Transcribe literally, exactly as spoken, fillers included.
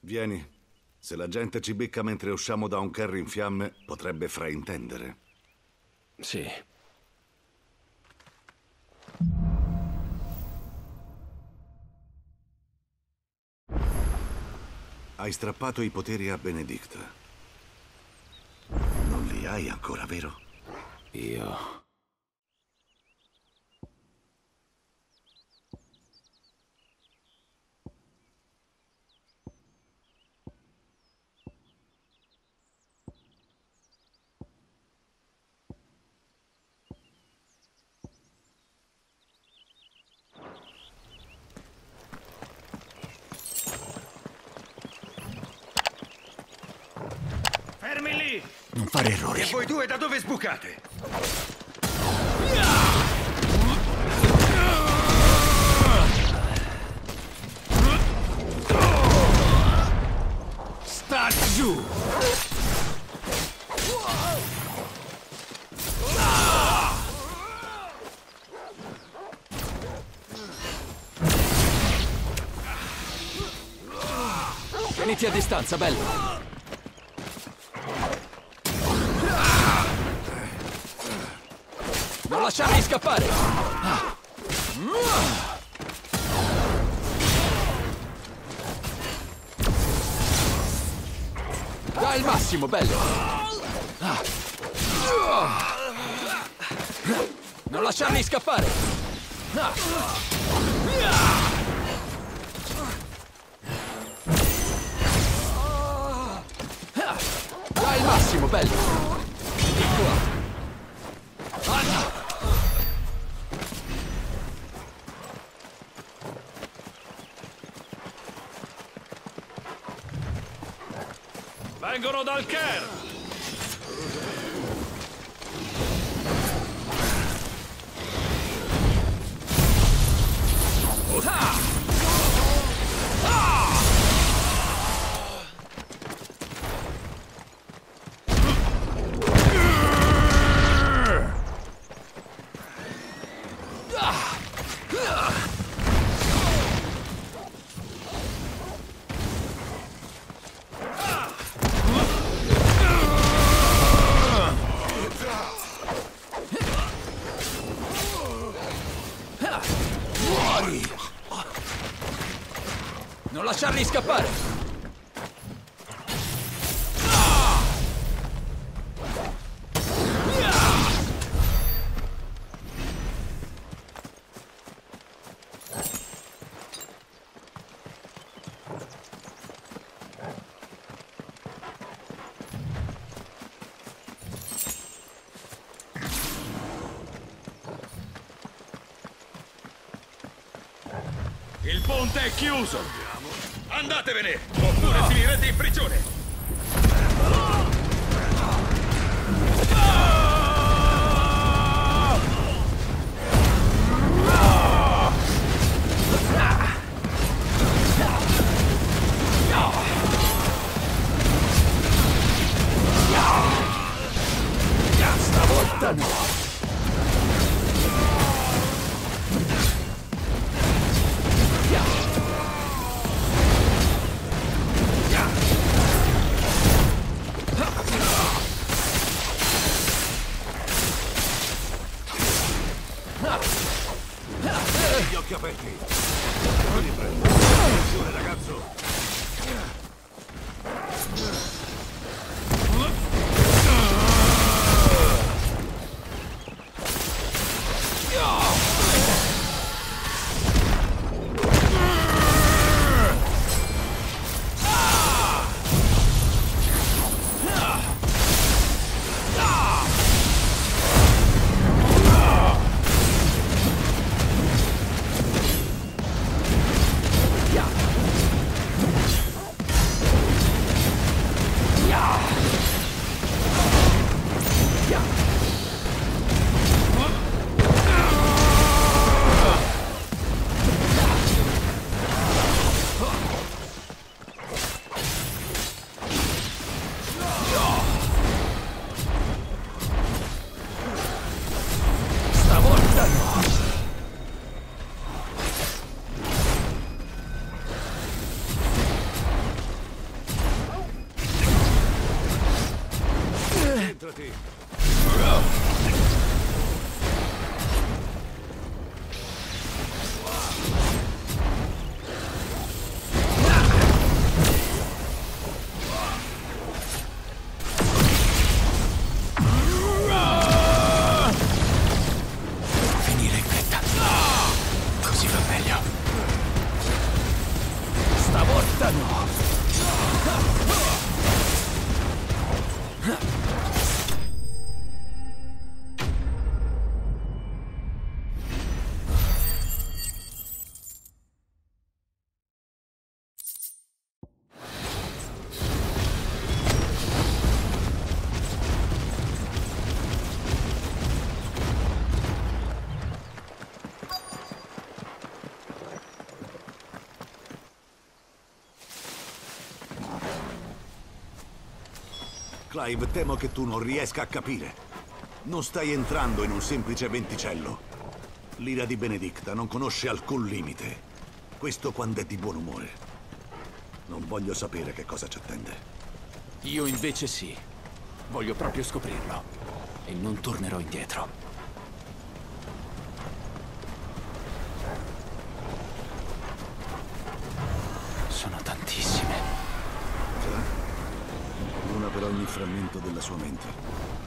Vieni. Se la gente ci becca mentre usciamo da un carro in fiamme, potrebbe fraintendere. Sì. Hai strappato i poteri a Benedicta. Non li hai ancora, vero? Io... Non fare errori. E voi due da dove sbucate? Sta giù! Veniti a distanza, bello! Lasciarli scappare! Dai il massimo, bello! Non lasciarli scappare! Dai il massimo, bello! Di qua! Vengono dal Ker! Ah! Ah! Non lasciarli scappare! Il ponte è chiuso! Andatevene, oppure no. Finirete in prigione! Stavolta no! Concentrati. Finire in fretta. Così va meglio. Stavolta no. Clive, temo che tu non riesca a capire. Non stai entrando in un semplice venticello. L'ira di Benedicta non conosce alcun limite. Questo quando è di buon umore. Non voglio sapere che cosa ci attende. Io invece sì. Voglio proprio scoprirlo. E non tornerò indietro. Sono tantissime. Sì? Una per ogni frammento della sua mente.